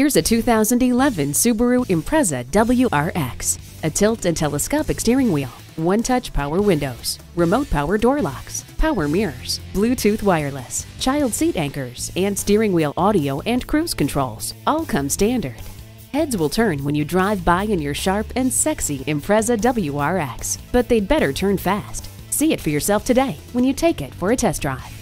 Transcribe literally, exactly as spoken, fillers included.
Here's a two thousand eleven Subaru Impreza W R X. A tilt and telescopic steering wheel, one-touch power windows, remote power door locks, power mirrors, Bluetooth wireless, child seat anchors, and steering wheel audio and cruise controls all come standard. Heads will turn when you drive by in your sharp and sexy Impreza W R X, but they'd better turn fast. See it for yourself today when you take it for a test drive.